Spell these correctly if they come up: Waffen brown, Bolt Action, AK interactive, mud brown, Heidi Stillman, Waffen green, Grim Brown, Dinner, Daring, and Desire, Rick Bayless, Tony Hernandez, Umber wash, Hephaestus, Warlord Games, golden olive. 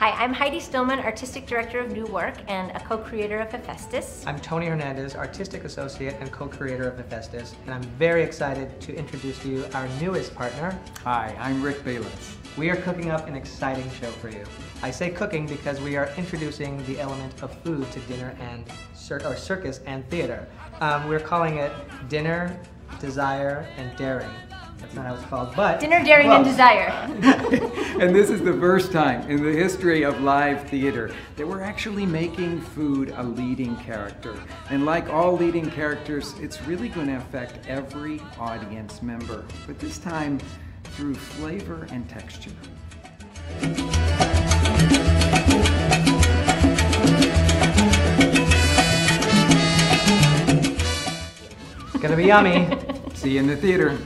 Hi, I'm Heidi Stillman, Artistic Director of New Work and a co-creator of Hephaestus. I'm Tony Hernandez, Artistic Associate and co-creator of Hephaestus, and I'm very excited to introduce to you our newest partner. Hi, I'm Rick Bayless. We are cooking up an exciting show for you. I say cooking because we are introducing the element of food to dinner and circus and theater. We're calling it Dinner, Desire, and Daring. That's not how it's called, but... Dinner, Daring, and Desire. And this is the first time in the history of live theater that we're actually making food a leading character. And like all leading characters, it's really going to affect every audience member, but this time through flavor and texture. It's going to be yummy. See you in the theater.